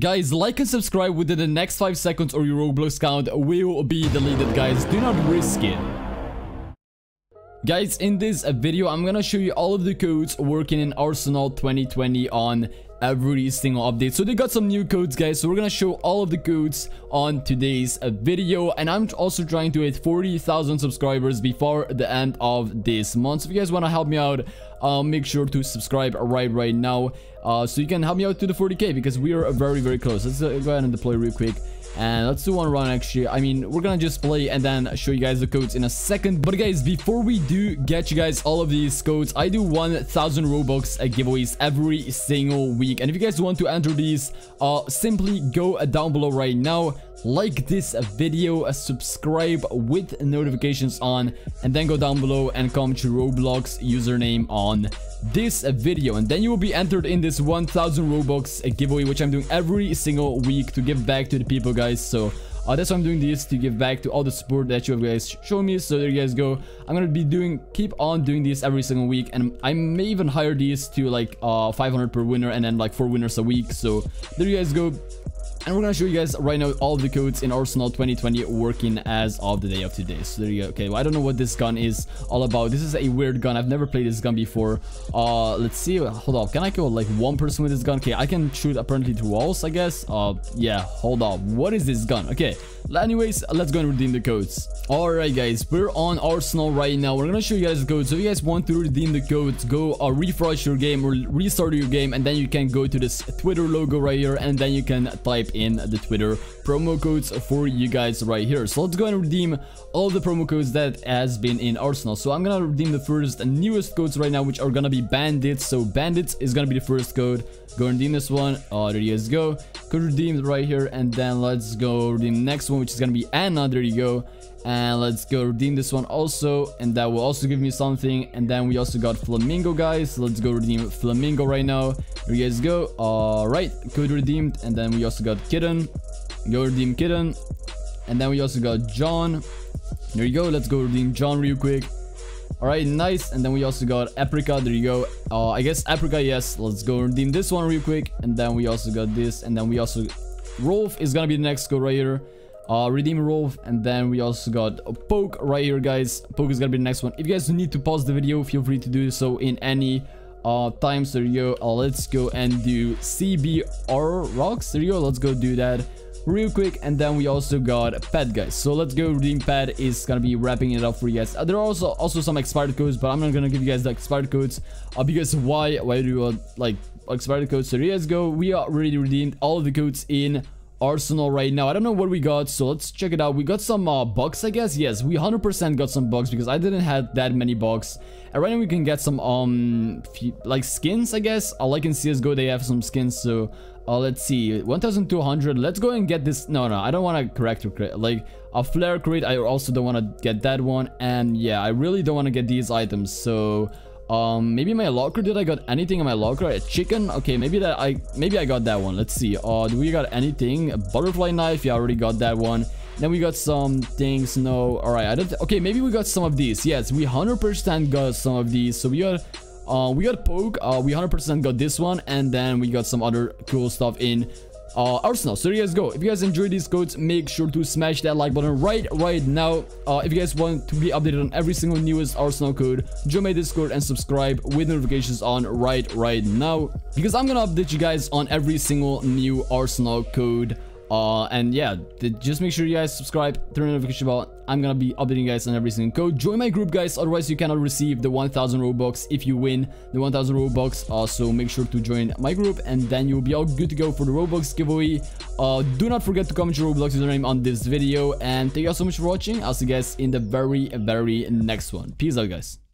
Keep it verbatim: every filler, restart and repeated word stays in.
Guys, like and subscribe within the next five seconds or your Roblox account will be deleted, guys. Do not risk it. Guys, in this video, I'm gonna show you all of the codes working in Arsenal twenty twenty on every single update. So they got some new codes, guys, so we're gonna show all of the codes on today's video. And I'm also trying to hit forty thousand subscribers before the end of this month. So if you guys want to help me out, uh, make sure to subscribe right right now, uh, so you can help me out to the forty K, because we are very very close. Let's uh, go ahead and deploy real quick, and let's do one run. Actually, I mean, we're gonna just play and then show you guys the codes in a second. But guys, before we do get you guys all of these codes, I do one thousand Robux giveaways every single week. And if you guys want to enter these, uh simply go down below right now, like this video, uh, subscribe with notifications on, and then go down below and comment your Roblox username on this video, and then you will be entered in this one thousand Robux giveaway, which I'm doing every single week to give back to the people, guys. So Uh, that's why I'm doing this, to give back to all the support that you guys show me. So there you guys go. I'm gonna be doing, keep on doing this every single week, and I may even hire these to like uh, five hundred per winner, and then like four winners a week. So there you guys go. And we're gonna show you guys right now all the codes in Arsenal twenty twenty working as of the day of today. So there you go. Okay, well, I don't know what this gun is all about. This is a weird gun. I've never played this gun before. Uh, let's see. Hold on. Can I kill like one person with this gun? Okay, I can shoot apparently through walls, I guess. Uh, yeah. Hold on. What is this gun? Okay. Anyways, let's go and redeem the codes. All right, guys. We're on Arsenal right now. We're gonna show you guys the codes. So if you guys want to redeem the codes, go uh, refresh your game or restart your game, and then you can go to this Twitter logo right here, and then you can type in the Twitter promo codes for you guys right here. So let's go and redeem all the promo codes that has been in Arsenal. So I'm gonna redeem the first and newest codes right now, which are gonna be bandits. So bandits is gonna be the first code. Go and redeem this one. Oh, there you guys go. Code redeemed right here, and then let's go redeem the next one, which is gonna be Anna. There you go. And let's go redeem this one also, and that will also give me something. And then we also got Flamingo, guys. So let's go redeem Flamingo right now. There you guys go. All right, code redeemed. And then we also got Kitten. Go redeem Kitten. And then we also got John. There you go. Let's go redeem John real quick. All right, nice. And then we also got Apricot. There you go. Uh, I guess Apricot, yes. Let's go redeem this one real quick. And then we also got this. And then we also... Rolf is gonna be the next code right here. Uh, redeem Rolf, and then we also got a Poke right here, guys. Poke is gonna be the next one. If you guys need to pause the video, feel free to do so in any uh, time. So there you go. Uh, let's go and do C B R Rocks. There you go. Let's go do that real quick. And then we also got Pet, guys. So let's go. Redeem Pet is gonna be wrapping it up for you guys. Uh, there are also also some expired codes, but I'm not gonna give you guys the expired codes uh, because why? Why do you uh, like expired codes? So there you guys go. We already redeemed all of the codes in Arsenal right now. I don't know what we got, so let's check it out. We got some uh, bucks, I guess. Yes, we one hundred percent got some bucks, because I didn't have that many bucks. And right now we can get some um few, like skins, I guess. I uh, like in C S G O they have some skins. So uh, let's see, one thousand two hundred. Let's go and get this. No, no, I don't want to correct or crit. Like a flare crate. I also don't want to get that one. And yeah, I really don't want to get these items. So um maybe my locker, did I got anything in my locker? A chicken. Okay, maybe that i maybe i got that one. Let's see. Uh do we got anything? A butterfly knife. Yeah, I already got that one. Then we got some things. No, all right, I don't. Okay, maybe we got some of these. Yes, we one hundred percent got some of these. So we got uh we got Poke, uh we one hundred percent got this one, and then we got some other cool stuff in uh Arsenal. So you guys go. If you guys enjoyed these codes, make sure to smash that like button right right now. Uh if you guys want to be updated on every single newest Arsenal code, join my Discord and subscribe with notifications on right right now, because I'm gonna update you guys on every single new Arsenal code. Uh and yeah, just make sure you guys subscribe, turn on notification bell. I'm gonna be updating you guys on every single code. Join my group, guys, otherwise you cannot receive the one thousand Robux if you win the one thousand Robux. Uh, so make sure to join my group, and then you'll be all good to go for the Robux giveaway. Uh, do not forget to comment your Roblox username on this video, and thank you guys so much for watching. I'll see you guys in the very very next one. Peace out, guys.